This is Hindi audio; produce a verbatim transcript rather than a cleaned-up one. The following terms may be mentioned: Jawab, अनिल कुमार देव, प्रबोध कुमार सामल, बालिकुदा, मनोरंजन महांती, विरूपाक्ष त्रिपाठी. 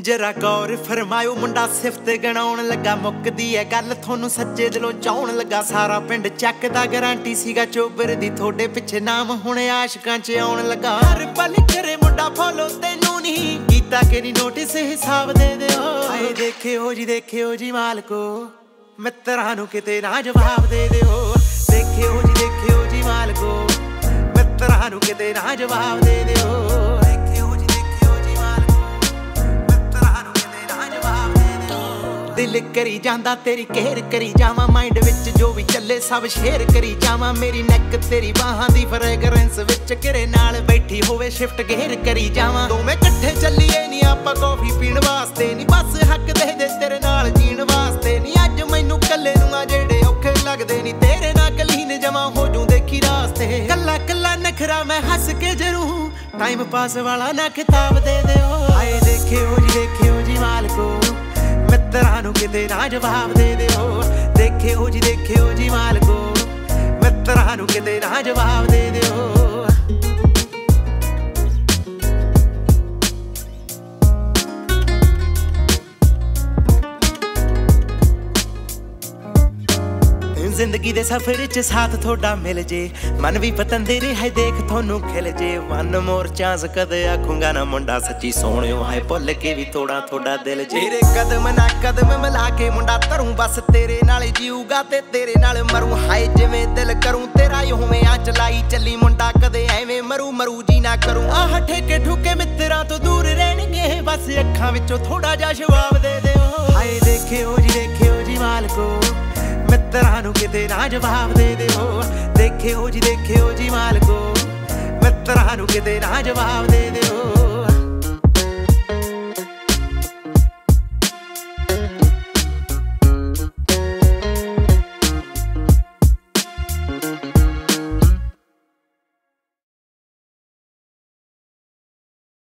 जरा गौर फरमायो मुंडा सिफत गणाउन लगा मुकदी है गल थोनू सच्चे दिलों चाहन लगा सारा पिंड चकदा गारंटी सीगा चोबर दी थोड़े पिछे नाम हुणे आशकां च आउन लगा हर पल करे मुंडा फॉलो तैनू नहीं कीता केरी नोटिस हिसाब दे दे ओ आए देखे हो जी देखे हो जी मालको मित्रां नू किते ना जवाब दे दे ओ देखे हो जी देखे हो जी मालको मित्रां नू किते ना जवाब दे दे ओ दिल करी जांदा तेरी केयर करी जावा माइंड विच जो भी चले सब शेयर करी जावा मेरी नेक तेरी बाहां दी फ्रेगरेंस विच किरे नाल बैठी होवे शिफ्ट घेर करी जावा दोवें इकट्ठे चलिए नी आपां कॉफी पीण वास्ते नी बस हक दे दे तेरे नाल जीण वास्ते नी अज मैनू कल्ले नू आ जेड़े औखे लगदे नी तेरे नाल कलीन जमा हो जूं देखी रास्ते कल्ला कल्ला नखरा मैं हंस के जरूं टाइम पास वाला ना खिताब दे दे ओ आए देखियो जी देखियो जी मालको मित्रां नू किते ना जवाब दे दे ओ देखे हो जी देखे हो जी मालको मित्रां नू किते ना जवाब दे दे ओ जिंदगी दे सफर च साथ थोड़ा मिल जे मन भी पतंदे रहे देख थोनू खिल जे वन मोर चांस कदे आखूंगा ना मुंडा सच्ची सोहणियो हाय भुल के भी थोड़ा थोड़ा दिल जे तेरे कदम ना कदम मिला के मुंडा तरूं बस तेरे नाल जीऊगा ते तेरे नाल मरूं हाय जिवें दिल करूं तेरा ही होवें आ चलाई चली मुंडा कदे एवें मरू मरू जी ना करूं आह ठेके ठुके मित्रां तो दूर रहणगे बस अखां विचों थोड़ा जा जवाब दे दे ओ हाय देखियो जी देखियो जी मालको मित्रां नू किते ना जवाब दे दे ओ देखे हो जी देखे हो जी मालको मित्रां नू किते ना जवाब दे दे ओ।